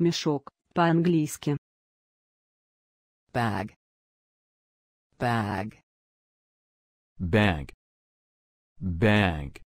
Мешок, по-английски. Bag. Bag. Bag. Bag.